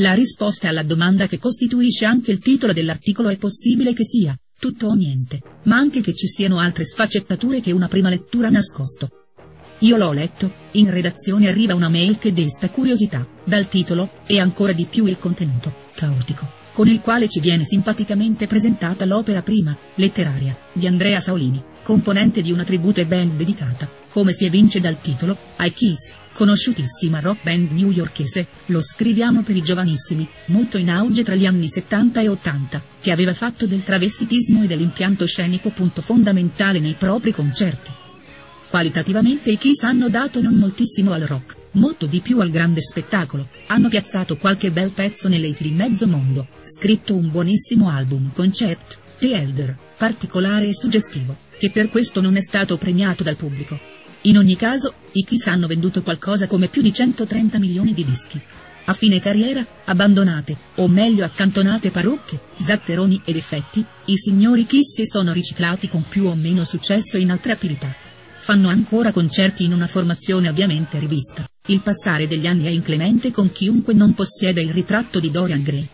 La risposta alla domanda che costituisce anche il titolo dell'articolo è possibile che sia, tutto o niente, ma anche che ci siano altre sfaccettature che una prima lettura ha nascosto. Io l'ho letto, in redazione arriva una mail che desta curiosità, dal titolo, e ancora di più il contenuto, caotico, con il quale ci viene simpaticamente presentata l'opera prima, letteraria, di Andrea Saolini, componente di una tribute band dedicata, come si evince dal titolo, ai Kiss, conosciutissima rock band newyorkese, lo scriviamo per i giovanissimi, molto in auge tra gli anni 70 e 80, che aveva fatto del travestitismo e dell'impianto scenico punto fondamentale nei propri concerti. Qualitativamente i Kiss hanno dato non moltissimo al rock, molto di più al grande spettacolo, hanno piazzato qualche bel pezzo nelle hit di mezzo mondo, scritto un buonissimo album concept, The Elder, particolare e suggestivo, che per questo non è stato premiato dal pubblico. In ogni caso, i Kiss hanno venduto qualcosa come più di 130 milioni di dischi. A fine carriera, abbandonate, o meglio accantonate parrucche, zatteroni ed effetti, i signori Kiss si sono riciclati con più o meno successo in altre attività. Fanno ancora concerti in una formazione ovviamente rivista, il passare degli anni è inclemente con chiunque non possieda il ritratto di Dorian Gray.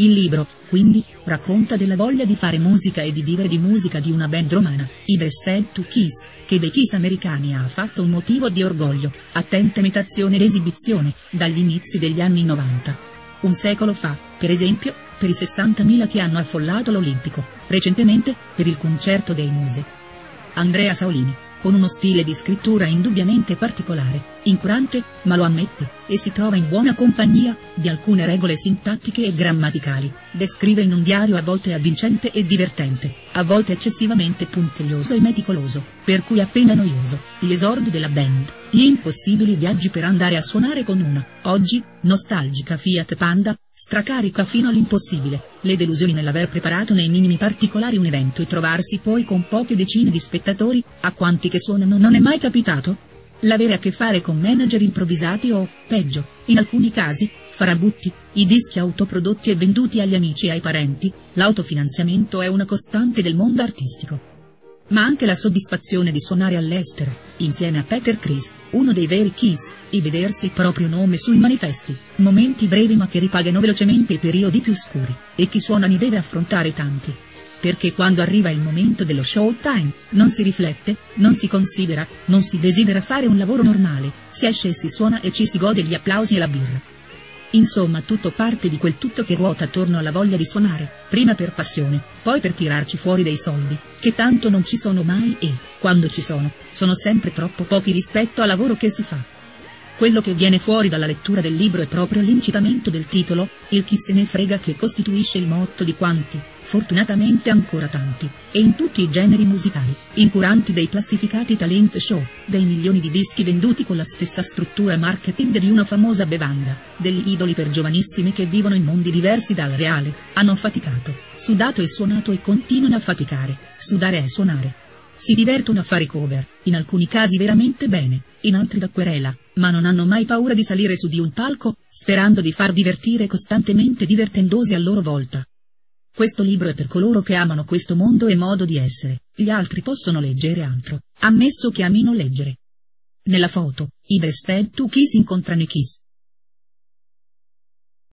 Il libro, quindi, racconta della voglia di fare musica e di vivere di musica di una band romana, i Dressed to Kiss, che dei Kiss americani ha fatto un motivo di orgoglio, attenta imitazione ed esibizione, dagli inizi degli anni 90. Un secolo fa, per esempio, per i 60.000 che hanno affollato l'Olimpico, recentemente, per il concerto dei Muse. Andrea Saolini, con uno stile di scrittura indubbiamente particolare, incurante, ma lo ammette, e si trova in buona compagnia, di alcune regole sintattiche e grammaticali, descrive in un diario a volte avvincente e divertente, a volte eccessivamente puntiglioso e meticoloso, per cui appena noioso, gli esordi della band, gli impossibili viaggi per andare a suonare con una, oggi, nostalgica Fiat Panda, stracarica fino all'impossibile, le delusioni nell'aver preparato nei minimi particolari un evento e trovarsi poi con poche decine di spettatori, a quanti che suonano non è mai capitato? L'avere a che fare con manager improvvisati o, peggio, in alcuni casi, farabutti, i dischi autoprodotti e venduti agli amici e ai parenti, l'autofinanziamento è una costante del mondo artistico. Ma anche la soddisfazione di suonare all'estero, insieme a Peter Criss, uno dei veri Kiss, e vedersi il proprio nome sui manifesti, momenti brevi ma che ripagano velocemente i periodi più scuri, e chi suona ne deve affrontare tanti. Perché quando arriva il momento dello showtime, non si riflette, non si considera, non si desidera fare un lavoro normale, si esce e si suona e ci si gode gli applausi e la birra. Insomma tutto parte di quel tutto che ruota attorno alla voglia di suonare, prima per passione, poi per tirarci fuori dei soldi, che tanto non ci sono mai e, quando ci sono sempre troppo pochi rispetto al lavoro che si fa. Quello che viene fuori dalla lettura del libro è proprio l'incitamento del titolo, il chi se ne frega che costituisce il motto di quanti, fortunatamente ancora tanti, e in tutti i generi musicali, incuranti dei plastificati talent show, dei milioni di dischi venduti con la stessa struttura marketing di una famosa bevanda, degli idoli per giovanissimi che vivono in mondi diversi dal reale, hanno faticato, sudato e suonato e continuano a faticare, sudare e suonare. Si divertono a fare cover, in alcuni casi veramente bene, in altri da querela, ma non hanno mai paura di salire su di un palco, sperando di far divertire costantemente divertendosi a loro volta. Questo libro è per coloro che amano questo mondo e modo di essere, gli altri possono leggere altro, ammesso che amino leggere. Nella foto, i Dressed to Kiss incontrano i Kiss,